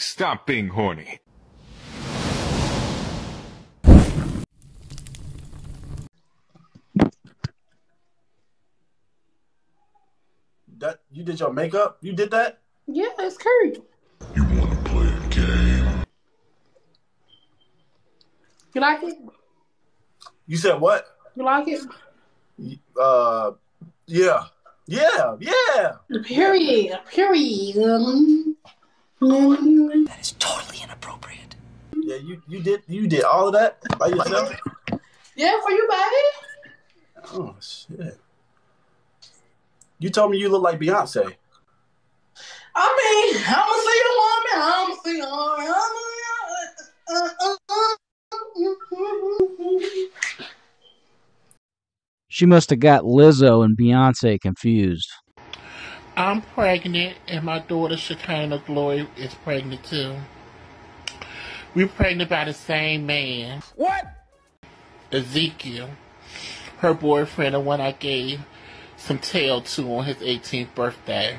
Stop being horny. That you did your makeup? You did that? Yeah, it's curry. You wanna play a game? You like it? You said what? You like it? Yeah. Period. That is totally inappropriate. Yeah, you did all of that by yourself? Yeah, for you, baby. Oh shit. You told me you look like Beyonce. I mean, I'm a single woman. She must have got Lizzo and Beyonce confused. I'm pregnant, and my daughter Shekinah Glory is pregnant too. We're pregnant by the same man. What? Ezekiel, her boyfriend, the one I gave some tail to on his 18th birthday.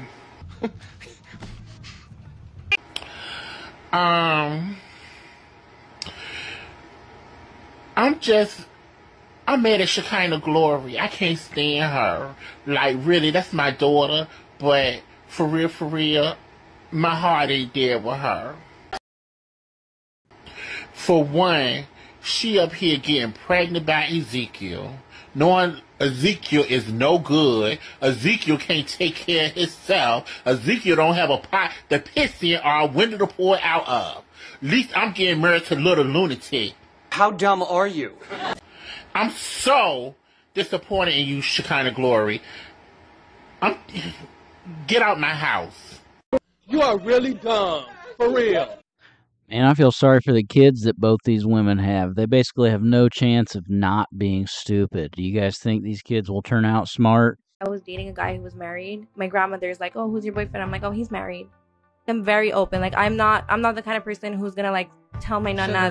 I'm mad at Shekinah Glory. I can't stand her. Like, really, that's my daughter, but for real, my heart ain't there with her. For one, she up here getting pregnant by Ezekiel, knowing Ezekiel is no good. Ezekiel can't take care of himself. Ezekiel don't have a pot to piss in or a window to pour out of. At least I'm getting married to little lunatic. How dumb are you? I'm so disappointed in you, Shekinah Glory. Get out my house. You are really dumb. For real. And I feel sorry for the kids that both these women have. They basically have no chance of not being stupid. Do you guys think these kids will turn out smart? I was dating a guy who was married. My grandmother's like, "Oh, who's your boyfriend?" I'm like, "Oh, he's married." I'm very open. Like, I'm not the kind of person who's gonna like tell my nana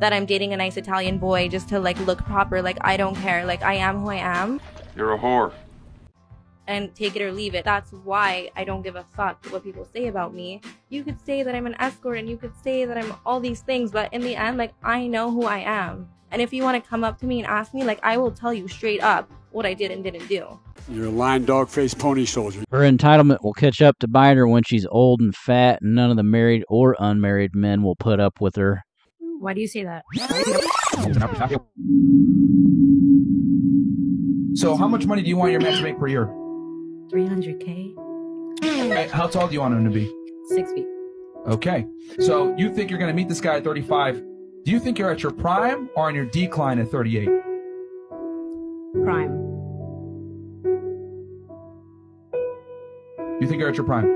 that I'm dating a nice Italian boy just to like look proper. Like, I don't care. Like, I am who I am. You're a whore. And take it or leave it. That's why I don't give a fuck what people say about me. You could say that I'm an escort and you could say that I'm all these things, but in the end, like, I know who I am. And if you want to come up to me and ask me, like, I will tell you straight up what I did and didn't do. You're a lying dog-faced pony soldier. Her entitlement will catch up to bite her when she's old and fat, and none of the married or unmarried men will put up with her. Why do you say that? So how much money do you want your man to make per year? 300K. Hey, how tall do you want him to be? 6 feet. Okay. So you think you're going to meet this guy at 35. Do you think you're at your prime or on your decline at 38? Prime. You think you're at your prime?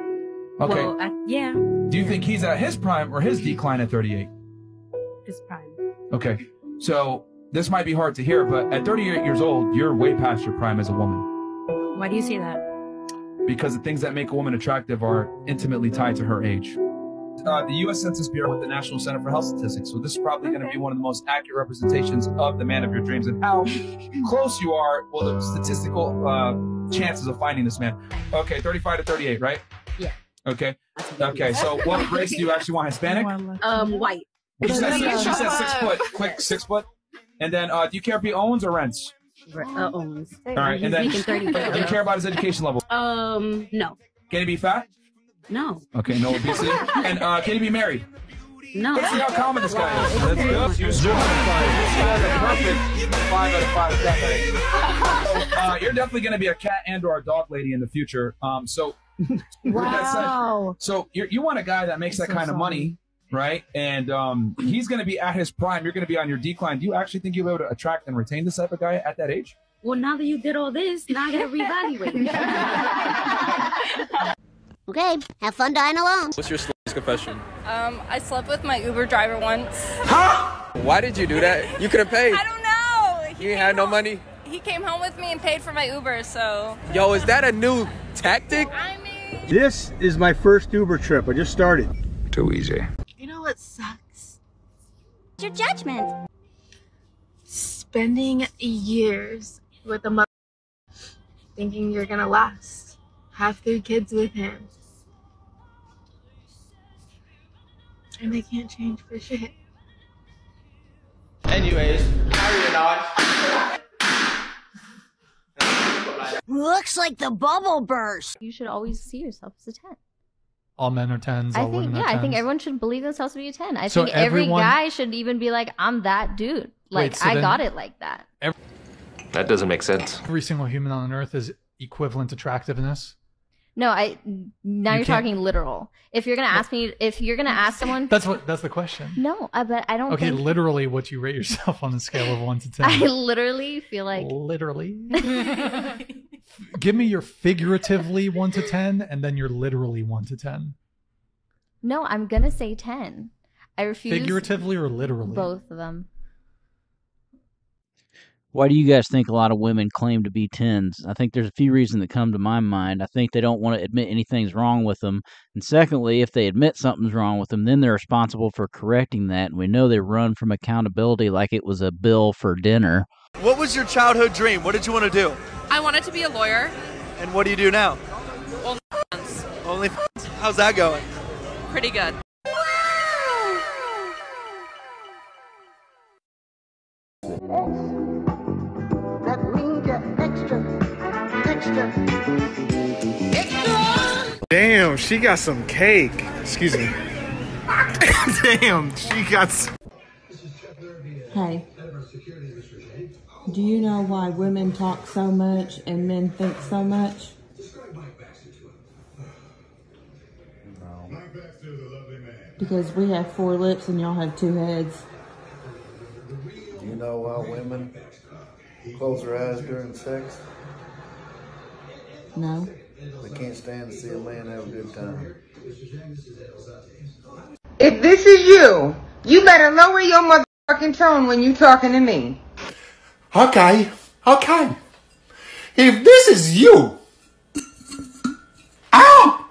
Okay. Well, yeah. Do you think he's at his prime or his decline at 38? His prime. Okay. So this might be hard to hear, but at 38 years old, you're way past your prime as a woman. Why do you say that? Because the things that make a woman attractive are intimately tied to her age. The U.S. Census Bureau with the National Center for Health Statistics. So this is probably going to be one of the most accurate representations of the man of your dreams and how close you are, well, the statistical chances of finding this man. Okay, 35 to 38, right? Yeah. Okay. Okay, so what race do you actually want? Hispanic? White. She said 6 foot. Quick, 6 foot. And then do you care if he owns or rents? Owns. All right, and then do you care about his education level? No. Can he be fat? No. Okay, no obesity. And can he be married? No. Let's see how common this guy is. That's good. This guy's a perfect 5 out of 5 definitely. You're definitely going to be a cat and or a dog lady in the future. Wow. So you want a guy that makes that kind of money, right? And he's going to be at his prime. You're going to be on your decline. Do you actually think you'll be able to attract and retain this type of guy at that age? Well, now that you did all this, now I got to reevaluate. Okay, have fun dying alone. What's your confession? I slept with my Uber driver once. Huh? Why did you do that? You could have paid. I don't know. You ain't had no money? He came home with me and paid for my Uber, so. Yo, is that a new tactic? I mean. This is my first Uber trip. I just started. Too easy. You know what sucks? It's your judgment. Spending years with a mother thinking you're gonna last. Have 3 kids with him. And they can't change for shit. Anyways, Harry and I. Looks like the bubble burst. You should always see yourself as a 10. All men are 10s. All women are 10s. I think everyone should believe themselves to be a 10. I think every guy should even be like, I'm that dude. Like, wait, so I got it like that. That doesn't make sense. Every single human on earth is equivalent attractiveness. No, now you're talking literal. If you're gonna ask me, if you're gonna ask someone, that's the question. No, but I don't. Okay, literally, what you rate yourself on a scale of 1 to 10? I literally feel like literally. Give me your figuratively 1 to 10, and then your literally 1 to 10. No, I'm gonna say 10. I refuse. Figuratively or literally? Both of them. Why do you guys think a lot of women claim to be 10s? I think there's a few reasons that come to my mind. I think they don't want to admit anything's wrong with them. And secondly, if they admit something's wrong with them, then they're responsible for correcting that. And we know they run from accountability like it was a bill for dinner. What was your childhood dream? What did you want to do? I wanted to be a lawyer. And what do you do now? Only Fans. Only Fans. How's that going? Pretty good. Damn, she got some cake. Excuse me. Damn, she got some. Hey, do you know why women talk so much and men think so much? No. Because we have 4 lips and y'all have 2 heads. Do you know why women close their eyes during sex? No. We can't stand to see a man have a good time. If this is you, you better lower your motherfucking tone when you talking to me. Okay, okay. If this is you, ow!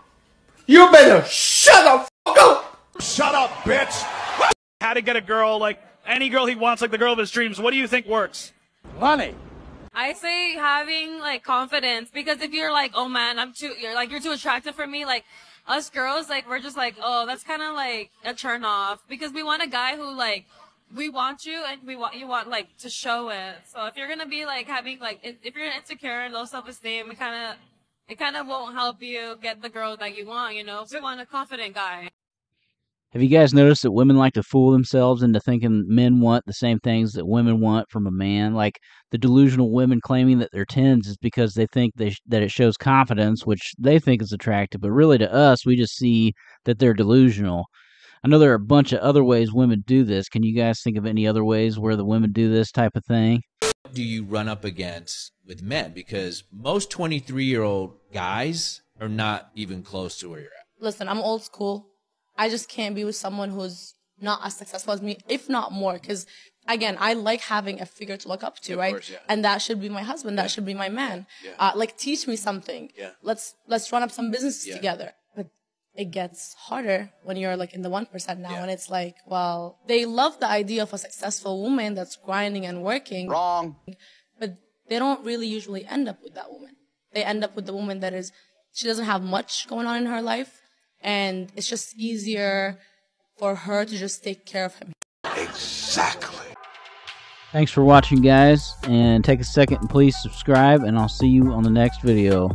You better shut the fuck up! Shut up, bitch! How to get a girl, like, any girl he wants, like the girl of his dreams. What do you think works? Money. I say having like confidence, because if you're like, oh man, you're too attractive for me, like us girls, like we're just like, oh, that's kind of like a turn off, because we want a guy who like, we want you and you want like to show it. So if you're gonna be like having like, if you're insecure and low self-esteem, it kind of won't help you get the girl that you want, you know. We want a confident guy. Have you guys noticed that women like to fool themselves into thinking men want the same things that women want from a man? Like the delusional women claiming that they're 10s is because they think that it shows confidence, which they think is attractive. But really to us, we just see that they're delusional. I know there are a bunch of other ways women do this. Can you guys think of any other ways where the women do this type of thing? What do you run up against with men? Because most 23-year-old guys are not even close to where you're at. Listen, I'm old school. I just can't be with someone who's not as successful as me, if not more. Because, again, I like having a figure to look up to, right? Of course, yeah. And that should be my husband. Yeah. That should be my man. Yeah. Like, teach me something. Yeah. Let's run up some businesses together. But it gets harder when you're, like, in the 1% now. Yeah. And it's like, well, they love the idea of a successful woman that's grinding and working. Wrong. But they don't really usually end up with that woman. They end up with the woman that is, she doesn't have much going on in her life. And it's just easier for her to just take care of him. Exactly. Thanks for watching, guys. And take a second and please subscribe. And I'll see you on the next video.